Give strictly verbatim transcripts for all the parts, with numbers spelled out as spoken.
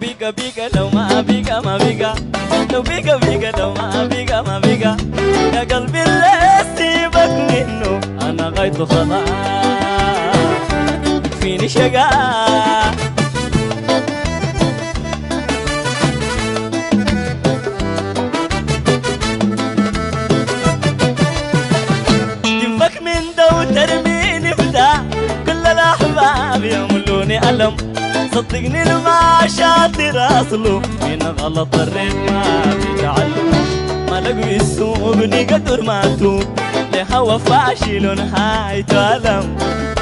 بيكا بيكا لو ما بيكا ما بيكا لو بيكا بيكا لو ما بيكا ما بيكا يا قلبي لا سيبك منه أنا غايته خطأ فيني شقا تنفك من ده وترميني في ده كل الأحباب يملوني ألم صدقني الما شاطر أصله من غلط الريق ما بيتعلم ما لقوا السوق بني قدر ما توب لهوا فاشل هاي تعلم ما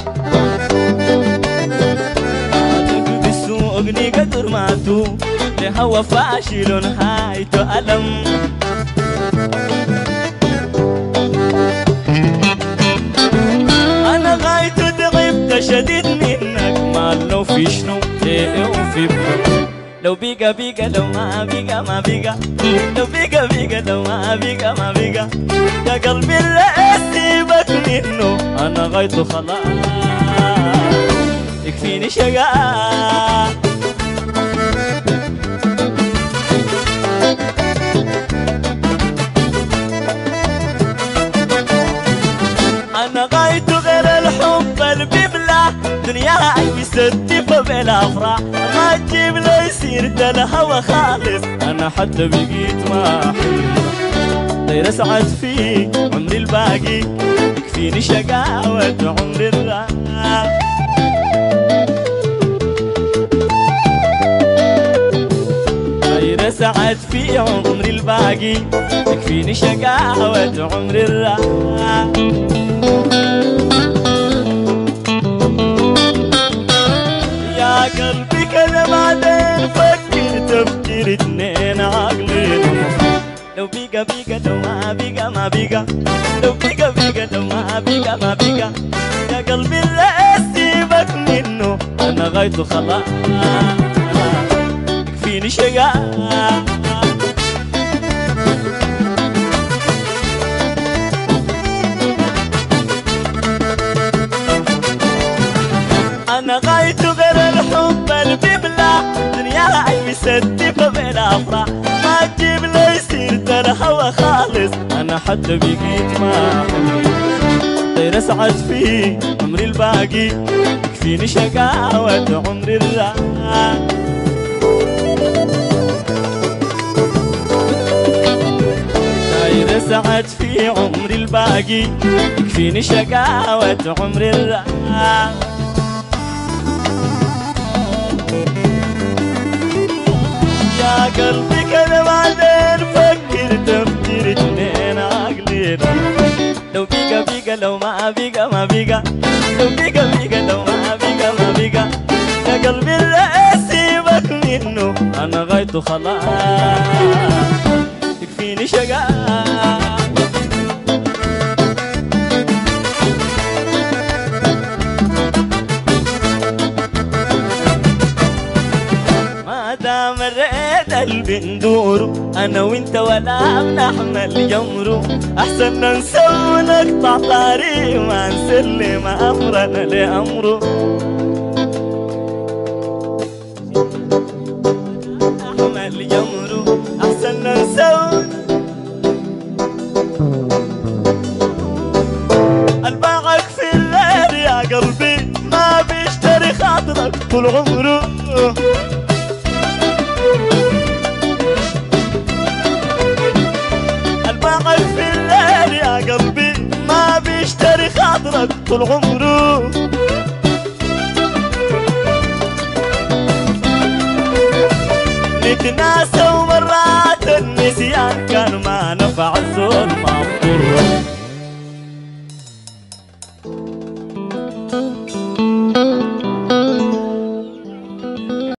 لقوا السوق بني قدر ما توب لهوا فاشل هاي تعلم شديد منك ما لو في شنو وفي بنو لو بيكا بيكا لو ما بيكا ما بيكا لو بيكا بيكا لو ما بيكا ما بيكا يا قلبي لا سيبك منه أنا غايته خلاص يكفيني شقا أنا غايته غير الحب الببلة دنياها يستف بالأفراح ما تجيب لو يصير ده الهوى خالص أنا حتى بقيت ما أحب غير أسعد فيك عمري الباقي يكفيني شقاوة عمري الراح غير أسعد في عمري الباقي يكفيني شقاوة عمري الراح يا قلبي كلم عدين فكر تفكير اتنين عقلين لو بيكا بيكا لو ما بيكا ما بيكا لو بيكا بيكا لو ما بيكا ما بيكا يا قلبي لا سيبك منه أنا غايته خلاص يكفيني شقا أنا غايته غير الحب الببلة دنياها يستف بالأفراح ما تجيب لو يصير ده الهوى خالص أنا حتى بقيت ما أحب غير أسعد فيه عمري الباقي يكفيني شقاوة عمري الراح غير أسعد فيه عمري الباقي يكفيني شقاوة عمري الراح يا قلبي كلم عدين فكر تفكير اتنين عقلين لو بيكا بيكا لو ما بيكا ما بيكا لو بيكا بيكا لو ما بيكا ما بيكا يا قلبي لا سيبك منه أنا غايته خلاص يكفيني شقا قلبي ندوره أنا وإنت ولا بنحمل جمره أحسن ننسى ونقطع طريق ما نسلم أمرنا لأمره أحمل جمره أحسن ننسى قلبك في الليل يا قلبي ما بيشتري خاطرك طول عمره بيشتري خاطرك طول عمره نتناسى ومرات النسيان كان ما نفع الظلم